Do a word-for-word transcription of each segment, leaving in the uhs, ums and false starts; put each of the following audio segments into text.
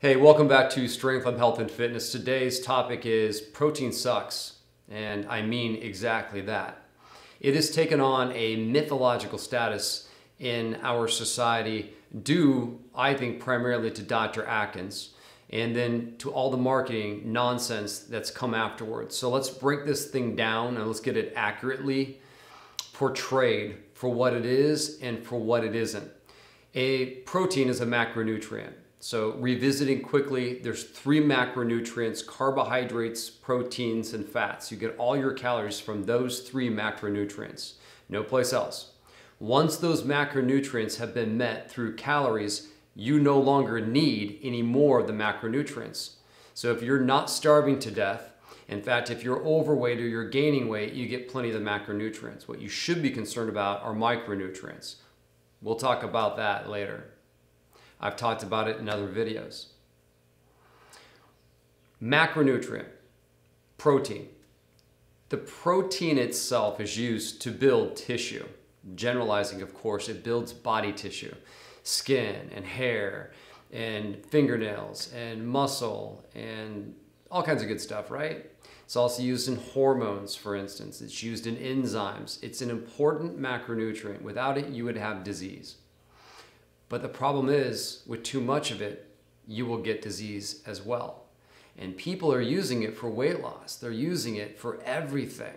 Hey, welcome back to StrengthLab Health and Fitness. Today's topic is protein sucks, and I mean exactly that. It has taken on a mythological status in our society due, I think, primarily to Doctor Atkins and then to all the marketing nonsense that's come afterwards. So let's break this thing down and let's get it accurately portrayed for what it is and for what it isn't. A protein is a macronutrient. So revisiting quickly, there's three macronutrients: carbohydrates, proteins, and fats. You get all your calories from those three macronutrients, no place else. Once those macronutrients have been met through calories, you no longer need any more of the macronutrients. So if you're not starving to death, in fact, if you're overweight or you're gaining weight, you get plenty of the macronutrients. What you should be concerned about are micronutrients. We'll talk about that later. I've talked about it in other videos. Macronutrient, protein. The protein itself is used to build tissue. Generalizing, of course, it builds body tissue, skin and hair and fingernails and muscle and all kinds of good stuff, right? It's also used in hormones, for instance. It's used in enzymes. It's an important macronutrient. Without it, you would have disease. But the problem is, with too much of it, you will get disease as well. And people are using it for weight loss. They're using it for everything.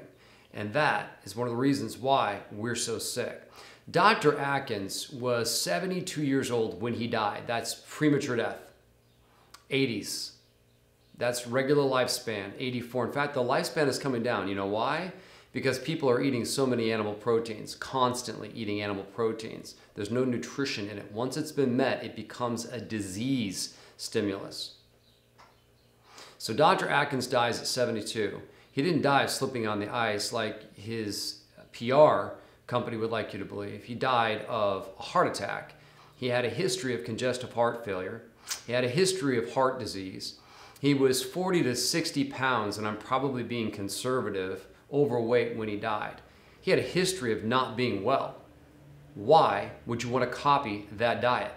And that is one of the reasons why we're so sick. Doctor Atkins was seventy-two years old when he died. That's premature death. eighties. That's regular lifespan, eighty-four. In fact, the lifespan is coming down. You know why? Because people are eating so many animal proteins, constantly eating animal proteins. There's no nutrition in it. Once it's been met, it becomes a disease stimulus. So Doctor Atkins dies at seventy-two. He didn't die slipping on the ice like his P R company would like you to believe. He died of a heart attack. He had a history of congestive heart failure. He had a history of heart disease. He was forty to sixty pounds, and I'm probably being conservative, overweight when he died. He had a history of not being well. Why would you want to copy that diet?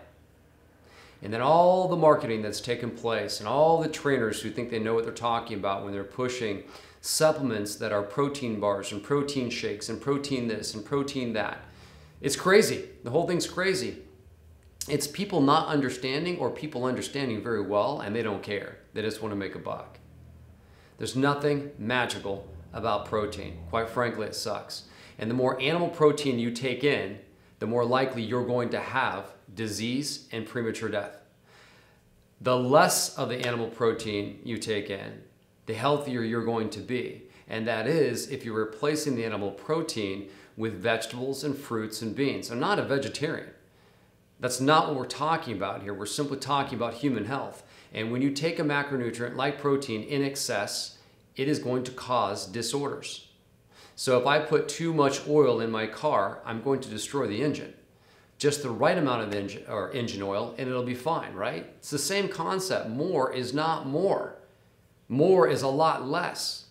And then all the marketing that's taken place and all the trainers who think they know what they're talking about when they're pushing supplements that are protein bars and protein shakes and protein this and protein that. It's crazy. The whole thing's crazy. It's people not understanding or people understanding very well and they don't care. They just want to make a buck. There's nothing magical about protein. Quite frankly, it sucks. And the more animal protein you take in, the more likely you're going to have disease and premature death. The less of the animal protein you take in, the healthier you're going to be. And that is if you're replacing the animal protein with vegetables and fruits and beans. I'm not a vegetarian. That's not what we're talking about here. We're simply talking about human health. And when you take a macronutrient like protein in excess, it is going to cause disorders. So if I put too much oil in my car, I'm going to destroy the engine. Just the right amount of engine, or engine oil, and it'll be fine, right? It's the same concept. More is not more. More is a lot less.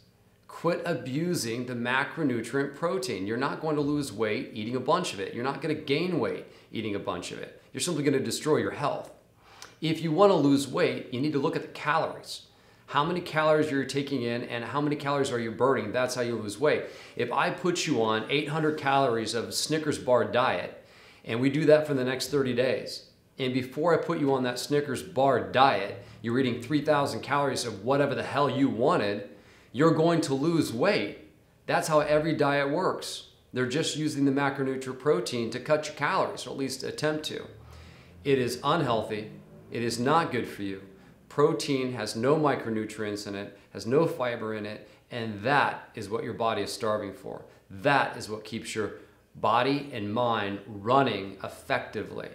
Quit abusing the macronutrient protein. You're not going to lose weight eating a bunch of it. You're not going to gain weight eating a bunch of it. You're simply going to destroy your health. If you want to lose weight, you need to look at the calories. How many calories you're taking in and how many calories are you burning? That's how you lose weight. If I put you on eight hundred calories of Snickers bar diet, and we do that for the next thirty days, and before I put you on that Snickers bar diet, you're eating three thousand calories of whatever the hell you wanted, you're going to lose weight. That's how every diet works. They're just using the macronutrient protein to cut your calories, or at least attempt to. It is unhealthy. It is not good for you. Protein has no micronutrients in it, has no fiber in it, and that is what your body is starving for. That is what keeps your body and mind running effectively.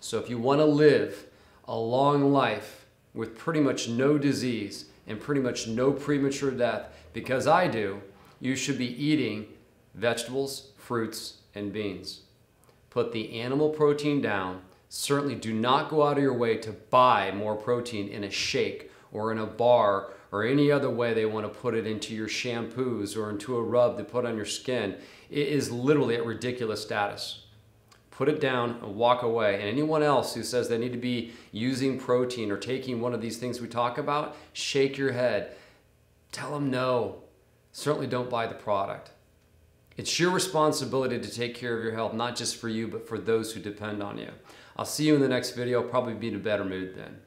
So if you want to live a long life with pretty much no disease and pretty much no premature death, because I do, you should be eating vegetables, fruits, and beans. Put the animal protein down. Certainly do not go out of your way to buy more protein in a shake or in a bar or any other way they want to put it into your shampoos or into a rub to put on your skin. It is literally at ridiculous status. put it down and walk away. And anyone else who says they need to be using protein or taking one of these things we talk about, shake your head. Tell them no. Certainly don't buy the product. It's your responsibility to take care of your health, not just for you, but for those who depend on you. I'll see you in the next video. Probably be in a better mood then.